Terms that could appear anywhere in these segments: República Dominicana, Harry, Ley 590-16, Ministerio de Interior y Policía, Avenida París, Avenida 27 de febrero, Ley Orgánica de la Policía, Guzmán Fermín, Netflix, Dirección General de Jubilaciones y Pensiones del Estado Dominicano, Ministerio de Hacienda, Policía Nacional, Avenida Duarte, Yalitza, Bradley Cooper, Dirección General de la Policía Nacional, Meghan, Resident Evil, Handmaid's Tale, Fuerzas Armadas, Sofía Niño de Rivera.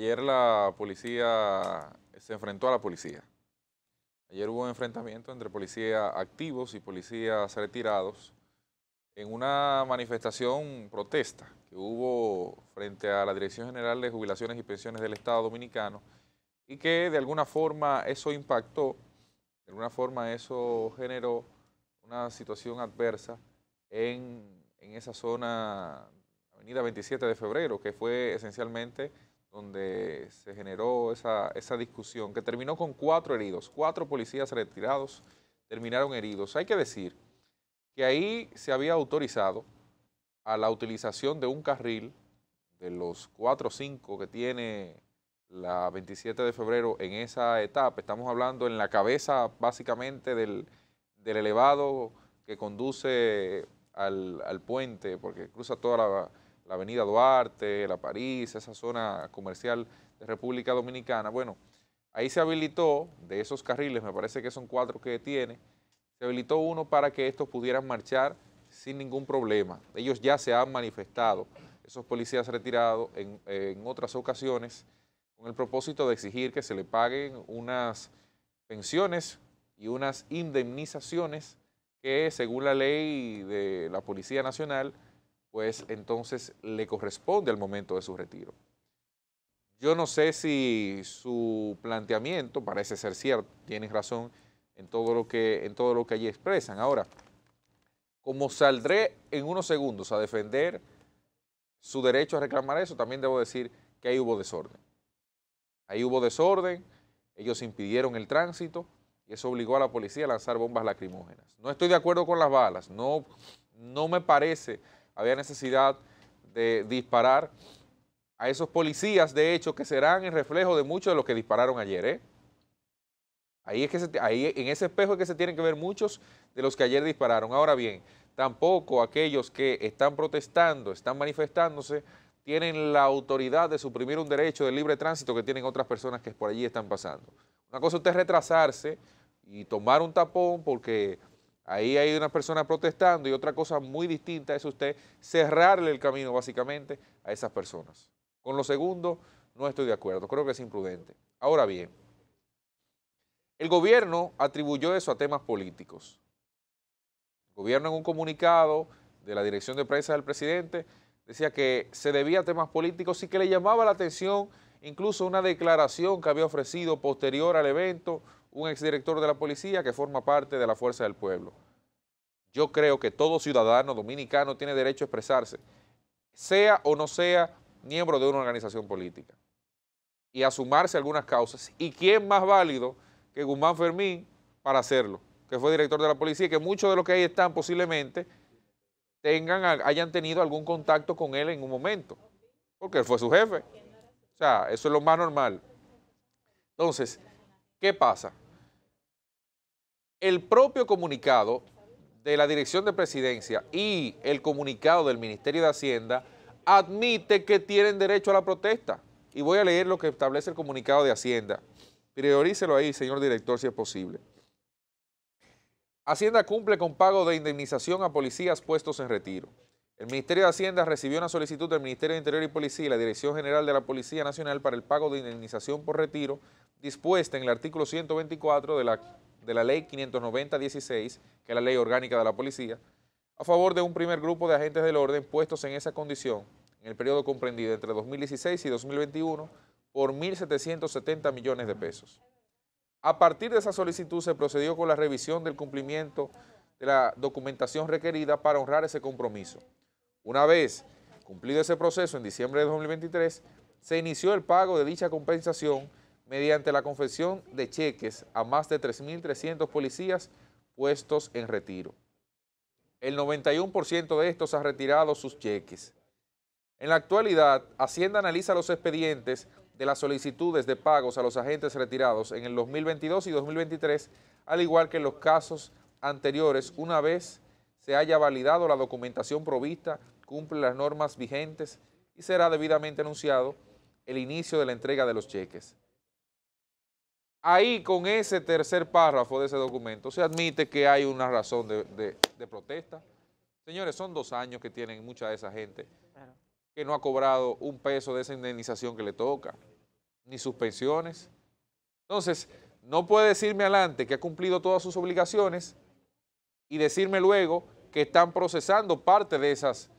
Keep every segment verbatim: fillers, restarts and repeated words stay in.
Ayer la policía se enfrentó a la policía. Ayer hubo un enfrentamiento entre policías activos y policías retirados en una manifestación protesta que hubo frente a la Dirección General de Jubilaciones y Pensiones del Estado Dominicano y que de alguna forma eso impactó, de alguna forma eso generó una situación adversa en, en esa zona, Avenida veintisiete de febrero, que fue esencialmente donde se generó esa, esa discusión, que terminó con cuatro heridos, cuatro policías retirados terminaron heridos. Hay que decir que ahí se había autorizado a la utilización de un carril de los cuatro o cinco que tiene la veintisiete de febrero en esa etapa. Estamos hablando en la cabeza básicamente del, del elevado que conduce al, al puente, porque cruza toda la... la Avenida Duarte, la París, esa zona comercial de República Dominicana. Bueno, ahí se habilitó, de esos carriles, me parece que son cuatro que tiene, se habilitó uno para que estos pudieran marchar sin ningún problema. Ellos ya se han manifestado, esos policías retirados, en, en otras ocasiones, con el propósito de exigir que se le paguen unas pensiones y unas indemnizaciones que, según la ley de la Policía Nacional, pues entonces le corresponde al momento de su retiro. Yo no sé si su planteamiento parece ser cierto, tienen razón en todo lo que, en todo lo que allí expresan. Ahora, como saldré en unos segundos a defender su derecho a reclamar eso, también debo decir que ahí hubo desorden. Ahí hubo desorden, ellos impidieron el tránsito y eso obligó a la policía a lanzar bombas lacrimógenas. No estoy de acuerdo con las balas, no, no me parece... Había necesidad de disparar a esos policías, de hecho, que serán el reflejo de muchos de los que dispararon ayer. ¿eh? Ahí es que se, ahí, en ese espejo es que se tienen que ver muchos de los que ayer dispararon. Ahora bien, tampoco aquellos que están protestando, están manifestándose, tienen la autoridad de suprimir un derecho de libre tránsito que tienen otras personas que por allí están pasando. Una cosa es usted retrasarse y tomar un tapón porque... ahí hay una persona protestando y otra cosa muy distinta es usted cerrarle el camino básicamente a esas personas. Con lo segundo no estoy de acuerdo, creo que es imprudente. Ahora bien, el gobierno atribuyó eso a temas políticos. El gobierno en un comunicado de la dirección de prensa del presidente decía que se debía a temas políticos y que le llamaba la atención incluso una declaración que había ofrecido posterior al evento un exdirector de la policía que forma parte de la Fuerza del Pueblo. Yo creo que todo ciudadano dominicano tiene derecho a expresarse, sea o no sea miembro de una organización política, y a sumarse a algunas causas. ¿Y quién más válido que Guzmán Fermín para hacerlo? Que fue director de la policía y que muchos de los que ahí están posiblemente tengan, hayan tenido algún contacto con él en un momento, porque él fue su jefe. O sea, eso es lo más normal. Entonces, ¿qué pasa? El propio comunicado de la Dirección de Presidencia y el comunicado del Ministerio de Hacienda admite que tienen derecho a la protesta. Y voy a leer lo que establece el comunicado de Hacienda. Priorícelo ahí, señor director, si es posible. Hacienda cumple con pago de indemnización a policías puestos en retiro. El Ministerio de Hacienda recibió una solicitud del Ministerio de Interior y Policía y la Dirección General de la Policía Nacional para el pago de indemnización por retiro dispuesta en el artículo ciento veinticuatro de la, de la Ley quinientos noventa dieciséis, que es la Ley Orgánica de la Policía, a favor de un primer grupo de agentes del orden puestos en esa condición en el periodo comprendido entre dos mil dieciséis y dos mil veintiuno por mil setecientos setenta millones de pesos. A partir de esa solicitud se procedió con la revisión del cumplimiento de la documentación requerida para honrar ese compromiso. Una vez cumplido ese proceso en diciembre de dos mil veintitrés, se inició el pago de dicha compensación mediante la confección de cheques a más de tres mil trescientos policías puestos en retiro. El noventa y uno por ciento de estos ha retirado sus cheques. En la actualidad, Hacienda analiza los expedientes de las solicitudes de pagos a los agentes retirados en el dos mil veintidós y dos mil veintitrés, al igual que en los casos anteriores, una vez se haya validado la documentación provista, cumple las normas vigentes y será debidamente anunciado el inicio de la entrega de los cheques. Ahí, con ese tercer párrafo de ese documento, se admite que hay una razón de, de, de protesta. Señores, son dos años que tienen mucha de esa gente que no ha cobrado un peso de esa indemnización que le toca. ni sus pensiones. Entonces, no puede decirme adelante que ha cumplido todas sus obligaciones y decirme luego que están procesando parte de esas,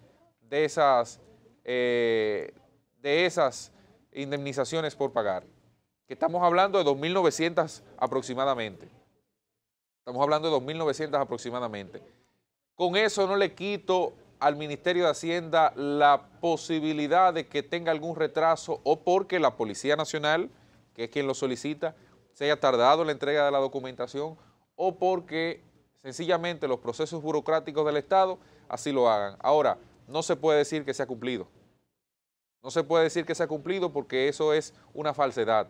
de esas, eh, de esas indemnizaciones por pagar. Que estamos hablando de dos mil novecientas aproximadamente. Estamos hablando de dos mil novecientas aproximadamente. Con eso no le quito al Ministerio de Hacienda la posibilidad de que tenga algún retraso o porque la Policía Nacional, que es quien lo solicita, se haya tardado en la entrega de la documentación o porque sencillamente los procesos burocráticos del Estado así lo hagan. Ahora, no se puede decir que se ha cumplido. No se puede decir que se ha cumplido porque eso es una falsedad.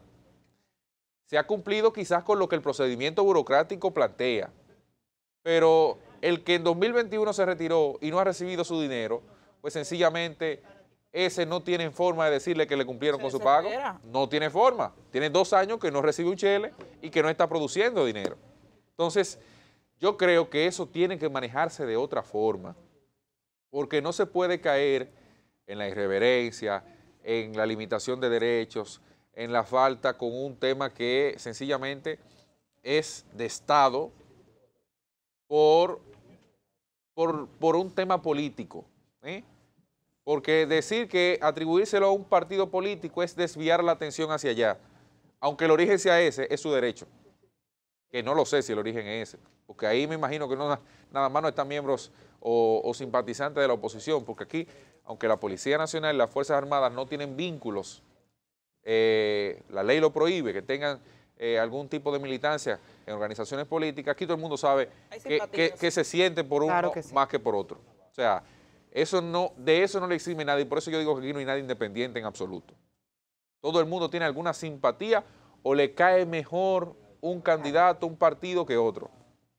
Se ha cumplido quizás con lo que el procedimiento burocrático plantea, pero el que en dos mil veintiuno se retiró y no ha recibido su dinero, pues sencillamente ese no tiene forma de decirle que le cumplieron con su pago. No tiene forma. Tiene dos años que no recibe un chele y que no está produciendo dinero. Entonces, yo creo que eso tiene que manejarse de otra forma, porque no se puede caer en la irreverencia, en la limitación de derechos, en la falta con un tema que sencillamente es de Estado por... Por, por un tema político, ¿eh? Porque decir que atribuírselo a un partido político es desviar la atención hacia allá, aunque el origen sea ese, es su derecho, que no lo sé si el origen es ese, porque ahí me imagino que no, nada más no están miembros o, o simpatizantes de la oposición, porque aquí, aunque la Policía Nacional y las Fuerzas Armadas no tienen vínculos, eh, la ley lo prohíbe, que tengan Eh, algún tipo de militancia en organizaciones políticas, aquí todo el mundo sabe que, que, que se siente por uno claro que sí. más que por otro. O sea, eso no, de eso no le exime nadie, por eso yo digo que aquí no hay nadie independiente en absoluto. Todo el mundo tiene alguna simpatía o le cae mejor un candidato, un partido que otro,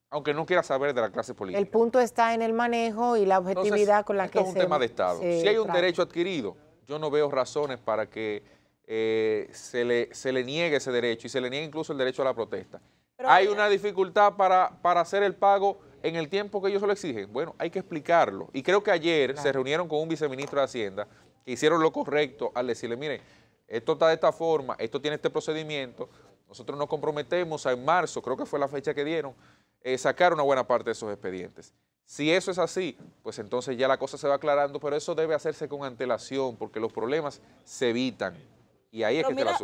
aunque no quiera saber de la clase política. El punto está en el manejo y la objetividad. Entonces, con la esto que se... es un se, tema de Estado. Si hay un trata. derecho adquirido, yo no veo razones para que... Eh, se, le, se le niegue ese derecho y se le niegue incluso el derecho a la protesta. Pero hay una dificultad para, para hacer el pago en el tiempo que ellos se lo exigen. Bueno, hay que explicarlo. Y creo que ayer claro. se reunieron con un viceministro de Hacienda que hicieron lo correcto al decirle, miren, esto está de esta forma, esto tiene este procedimiento, nosotros nos comprometemos a en marzo, creo que fue la fecha que dieron, eh, sacar una buena parte de esos expedientes. Si eso es así, pues entonces ya la cosa se va aclarando, pero eso debe hacerse con antelación porque los problemas se evitan. Y ahí es que está el asunto.